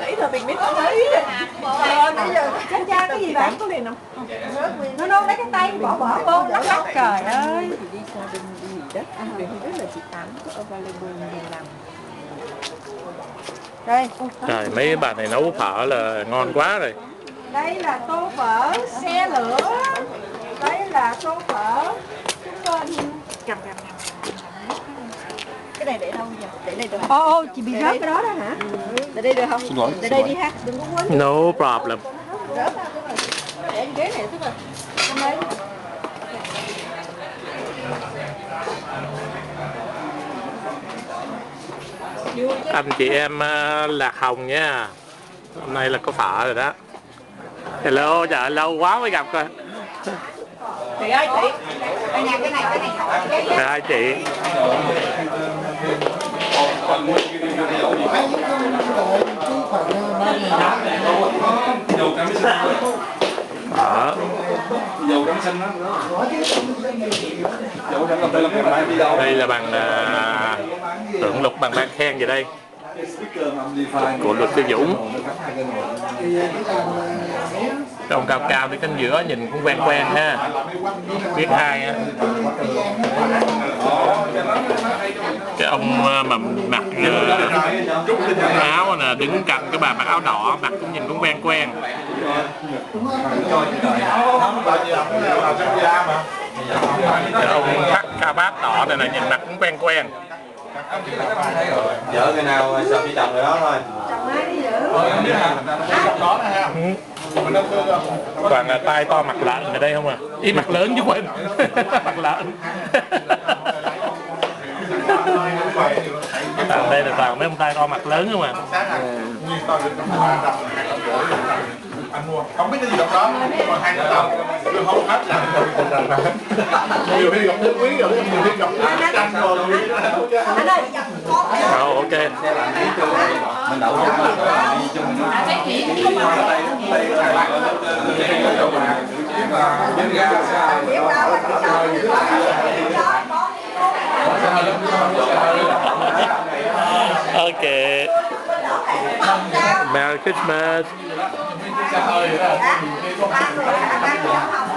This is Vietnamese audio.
Nãy giờ mình mới thấy đấy. Bây giờ tránh da cái gì vậy? Có liền không? Nó nôn lấy cái tay bỏ vô lắc lắc. Trời ơi. Đi con đinh gì đó. Điều đó là chị Tám có available nhiều lắm. Đây. Trời, mấy bà này nấu phở là ngon quá rồi. Đây là tô phở xe lửa. Đấy là tô phở. Cầm. Cái này để đâu giờ? Để đây được. Ô, chị bị rớt cái đó đó hả? Để đây được không? Xin lỗi. Để đây đi ha. Đừng có quên. No problem. Rớt ra cái này. Để cái ghế này tức rồi. Cầm đây. Anh chị em Lạc Hồng nha. Hôm nay là có phở rồi đó. Hello, dạ lâu quá mới gặp coi. Chị ơi chị. Dạ hai chị. Đây là bằng Tưởng Lục bằng bạc khen về đây của luật sư Dũng. Trông cao đi cánh giữa nhìn cũng quen ha, biết ai ha. Cái ông mà mặc áo là đứng cạnh cái bà mặc áo đỏ, mặt cũng nhìn cũng quen. Cái ông thắt cà bát đỏ này là nhìn mặt cũng quen. Vợ cái nào sợ đi chồng rồi đó thôi. Chồng ai đi giữ. Toàn là tai to mặt lợn ở đây không à? Ý mặt lớn chứ quên. Mặt lợn. Toàn đây là toàn mấy ông tai to mặt lớn không à? Anh mua không biết cái gì đó, còn hai đồng đưa không hết là nhiều khi gặp nước quý rồi, nhiều khi gặp nước canh rồi. Ok. Mình đậu trắng là đi chung. Ok. Merry Christmas.